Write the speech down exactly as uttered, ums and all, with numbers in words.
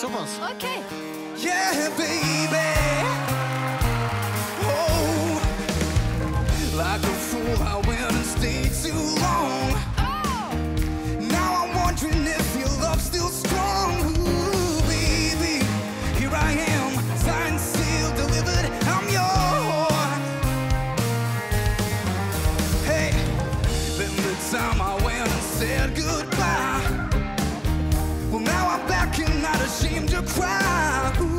Sowas. Okay. Yeah, baby. Oh, like a fool, I went and stayed too long. Oh. Now I'm wondering if your love's still strong. Ooh, baby, here I am, signed, sealed, delivered. I'm yours. Hey, then the time I went and said goodbye. Well, now I'm back and not ashamed to cry.